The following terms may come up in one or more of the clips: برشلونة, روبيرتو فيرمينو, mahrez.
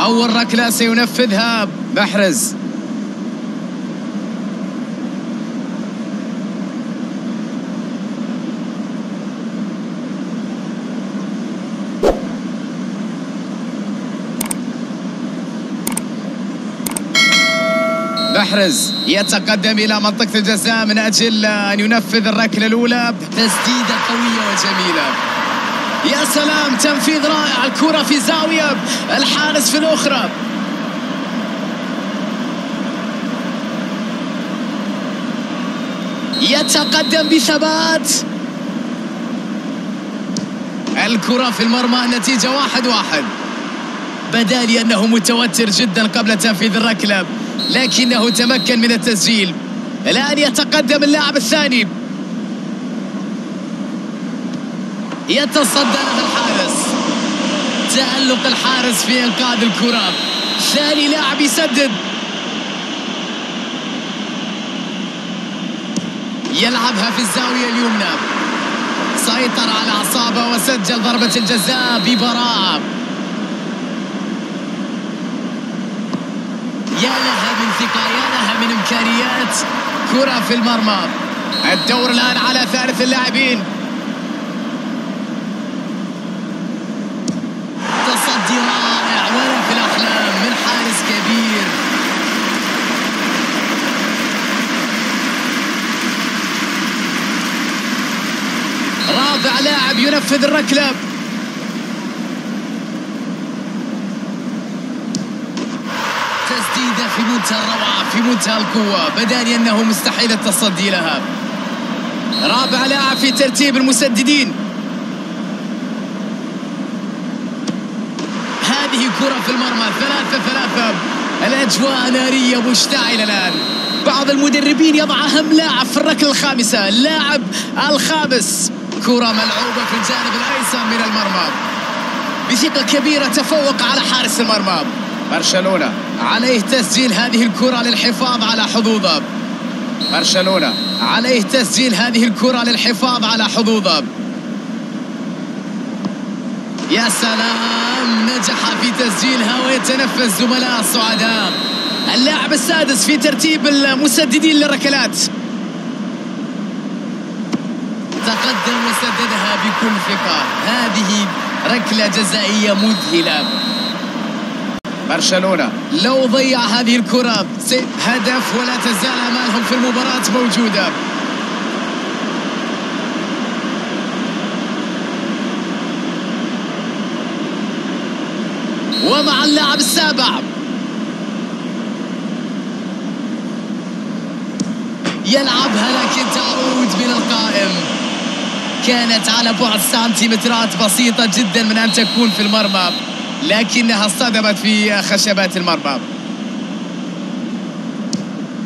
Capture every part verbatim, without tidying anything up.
أول ركلة سينفذها محرز. محرز يتقدم إلى منطقة الجزاء من أجل أن ينفذ الركلة الأولى، تسديدة قوية وجميلة. يا سلام، تنفيذ رائع، الكرة في زاوية، الحارس في الأخرى. يتقدم بثبات، الكرة في المرمى، النتيجة واحد واحد. بدا لي أنه متوتر جدا قبل تنفيذ الركلة، لكنه تمكن من التسجيل. الآن يتقدم اللاعب الثاني، يتصدى له الحارس. تألق الحارس في إنقاذ الكرة. ثاني لاعب يسدد، يلعبها في الزاوية اليمنى، سيطر على أعصابه وسجل ضربة الجزاء ببراعة. يا لها من ثقة، يا لها من إمكانيات، كرة في المرمى. الدور الآن على ثالث اللاعبين. تصدي رائع ولا في الأحلام من حارس كبير. رابع لاعب ينفذ الركلة. تسديدة في منتهى الروعة، في منتهى القوة، بدا لي أنه مستحيل التصدي لها. رابع لاعب في ترتيب المسددين. هذه كرة في المرمى، ثلاثة ثلاثة. الأجواء نارية مشتعلة الآن. بعض المدربين يضع أهم لاعب في الركلة الخامسة، اللاعب الخامس. كرة ملعوبة في الجانب الأيسر من المرمى، بثقة كبيرة تفوق على حارس المرمى. برشلونة عليه تسجيل هذه الكرة للحفاظ على حظوظه. برشلونة عليه تسجيل هذه الكرة للحفاظ على حظوظه. يا سلام، نجح في تسجيلها ويتنفس زملاء الصعداء. اللاعب السادس في ترتيب المسددين للركلات. تقدم وسددها بكل ثقة. هذه ركلة جزائية مذهلة. برشلونة لو ضيع هذه الكرة هدف، ولا تزال أمالهم في المباراة موجودة. ومع اللاعب السابع يلعبها، لكن تعود من القائم. كانت على بعد سنتيمترات بسيطة جدا من أن تكون في المرمى، لكنها اصطدمت في خشبات المرمى.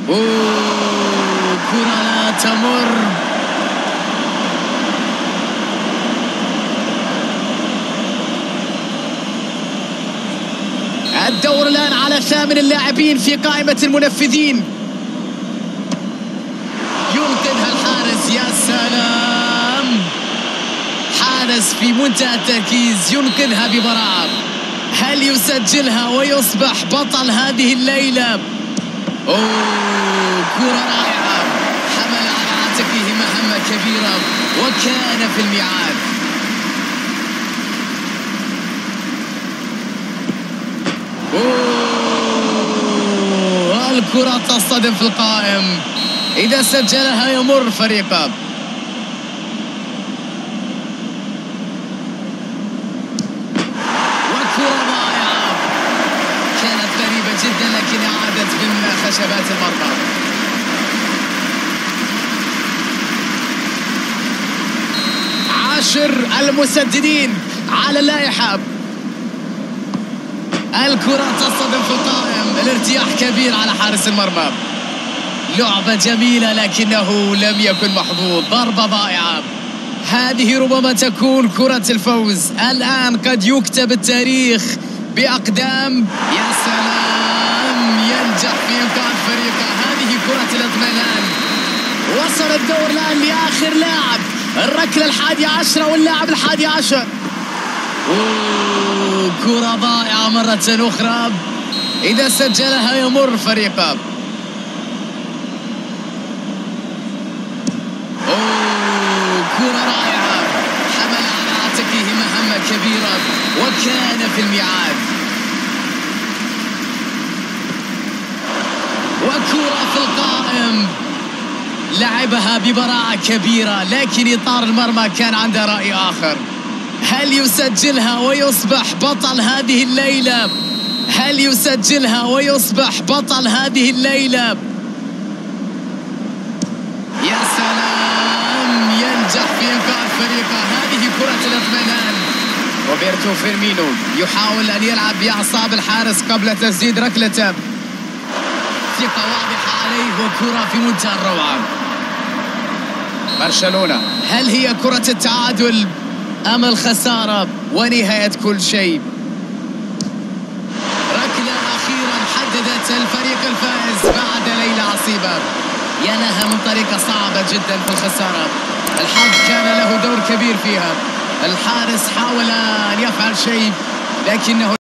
أوه، كرة لا تمر. الدور الآن على ثامن اللاعبين في قائمة المنفذين. ينقذها الحارس. يا سلام، حارس في منتهى التركيز ينقذها ببراعة. هل يسجلها ويصبح بطل هذه الليلة؟ أوه، كرة رائعة، حمل على عاتقه مهمة كبيرة وكان في الميعاد. أوه، الكرة تصطدم في القائم، إذا سجلها يمر فريقه. جدا، لكن عادت من خشبات المرمى. عشر المسددين على اللائحة. الكرة تصطدم في القائم، الارتياح كبير على حارس المرمى. لعبة جميلة لكنه لم يكن محظوظ، ضربة ضائعة. هذه ربما تكون كرة الفوز، الآن قد يكتب التاريخ بأقدام. يا سلام، ينجح في إنقاذ فريقه، هذه كرة الاطمئنان. وصل الدور الآن لآخر لاعب، الركلة الحادية عشرة واللاعب الحادي عشر. أوه كرة ضائعة مرة أخرى، إذا سجلها يمر فريقه. أوه كرة رائعة، حمل على عاتقه مهمة كبيرة وكان في الميعاد. وكرة في القائم، لعبها ببراعة كبيرة لكن إطار المرمى كان عنده رأي آخر. هل يسجلها ويصبح بطل هذه الليلة؟ هل يسجلها ويصبح بطل هذه الليلة؟ يا سلام، ينجح في إنفاذ فريقه. هذه كرة الاطمئنان. روبيرتو فيرمينو يحاول أن يلعب بأعصاب الحارس قبل تسديد ركلته. ثقة واضحة عليه وكرة في منتهى الروعة. برشلونة، هل هي كرة التعادل أم الخسارة ونهاية كل شيء؟ ركلة أخيرا حددت الفريق الفائز بعد ليلة عصيبة، ينهى من طريقة صعبة جدا في الخسارة. الحظ كان له دور كبير فيها، الحارس حاول أن يفعل شيء لكنه